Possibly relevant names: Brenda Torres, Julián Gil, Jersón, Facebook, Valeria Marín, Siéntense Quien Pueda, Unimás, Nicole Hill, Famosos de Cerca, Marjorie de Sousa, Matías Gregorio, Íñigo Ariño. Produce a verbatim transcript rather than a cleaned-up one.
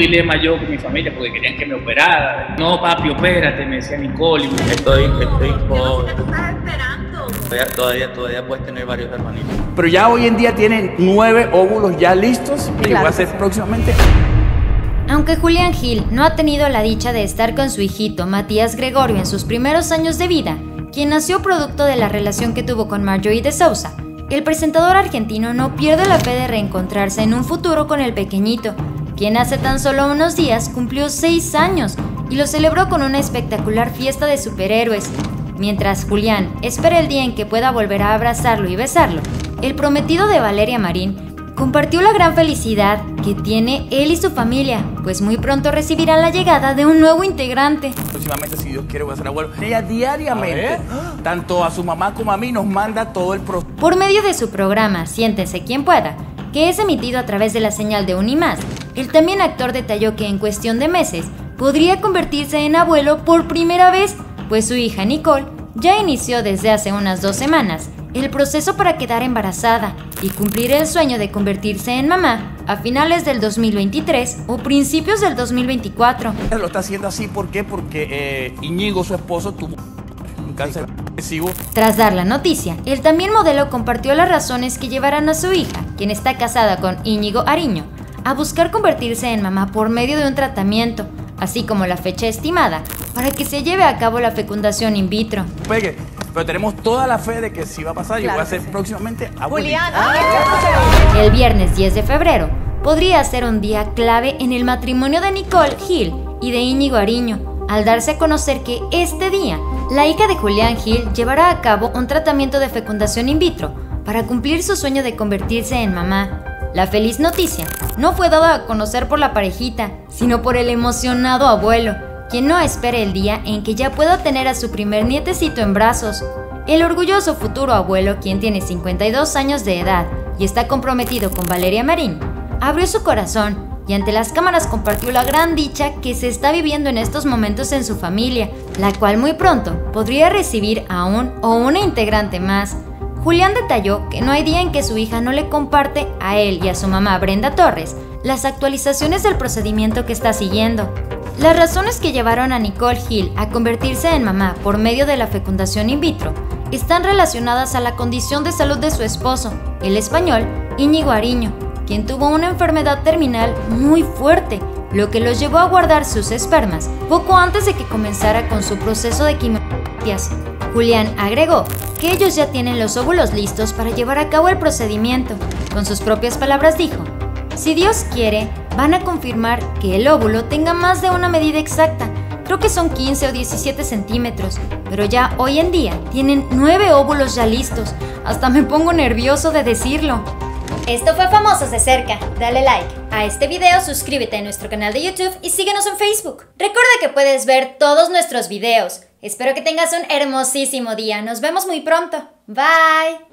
dilema yo con mi familia porque querían que me operara. No, papi, opérate, me decía Nicole. Estoy, estoy pobre. Todavía, todavía, todavía puedes tener varios hermanitos. Pero ya hoy en día tienen nueve óvulos ya listos y claro, va a ser próximamente. Aunque Julián Gil no ha tenido la dicha de estar con su hijito Matías Gregorio en sus primeros años de vida, quien nació producto de la relación que tuvo con Marjorie de Sousa, el presentador argentino no pierde la fe de reencontrarse en un futuro con el pequeñito, quien hace tan solo unos días cumplió seis años y lo celebró con una espectacular fiesta de superhéroes. Mientras Julián espera el día en que pueda volver a abrazarlo y besarlo, el prometido de Valeria Marín compartió la gran felicidad que tiene él y su familia, pues muy pronto recibirán la llegada de un nuevo integrante. Próximamente, si Dios quiere, voy a ser abuelo. Ella diariamente, a tanto a su mamá como a mí, nos manda todo el proceso. Por medio de su programa Siéntense Quien Pueda, que es emitido a través de la señal de Unimás, el también actor detalló que en cuestión de meses podría convertirse en abuelo por primera vez, pues su hija Nicole ya inició desde hace unas dos semanas el proceso para quedar embarazada y cumplir el sueño de convertirse en mamá a finales del dos mil veintitrés o principios del dos mil veinticuatro. Lo está haciendo así, ¿por qué? Porque eh, Íñigo, su esposo, tuvo un cáncer agresivo. Tras dar la noticia, el también modelo compartió las razones que llevarán a su hija, quien está casada con Íñigo Ariño, a buscar convertirse en mamá por medio de un tratamiento, así como la fecha estimada para que se lleve a cabo la fecundación in vitro. Pegue. Pero tenemos toda la fe de que sí va a pasar, claro, y va a ser sí. próximamente Julián. El viernes diez de febrero podría ser un día clave en el matrimonio de Nicole Hill y de Íñigo Ariño, al darse a conocer que este día la hija de Julián Gil llevará a cabo un tratamiento de fecundación in vitro para cumplir su sueño de convertirse en mamá. La feliz noticia no fue dada a conocer por la parejita, sino por el emocionado abuelo, quien no espere el día en que ya pueda tener a su primer nietecito en brazos. El orgulloso futuro abuelo, quien tiene cincuenta y dos años de edad y está comprometido con Valeria Marín, abrió su corazón y ante las cámaras compartió la gran dicha que se está viviendo en estos momentos en su familia, la cual muy pronto podría recibir a un o una integrante más. Julián detalló que no hay día en que su hija no le comparte a él y a su mamá Brenda Torres las actualizaciones del procedimiento que está siguiendo. Las razones que llevaron a Nicole Hill a convertirse en mamá por medio de la fecundación in vitro están relacionadas a la condición de salud de su esposo, el español Íñigo Ariño, quien tuvo una enfermedad terminal muy fuerte, lo que los llevó a guardar sus espermas poco antes de que comenzara con su proceso de quimioterapias. Julián agregó que ellos ya tienen los óvulos listos para llevar a cabo el procedimiento. Con sus propias palabras dijo: "Si Dios quiere, van a confirmar que el óvulo tenga más de una medida exacta, creo que son quince o diecisiete centímetros, pero ya hoy en día tienen nueve óvulos ya listos, hasta me pongo nervioso de decirlo". Esto fue Famosos de Cerca, dale like a este video, suscríbete a nuestro canal de YouTube y síguenos en Facebook. Recuerda que puedes ver todos nuestros videos, espero que tengas un hermosísimo día, nos vemos muy pronto, bye.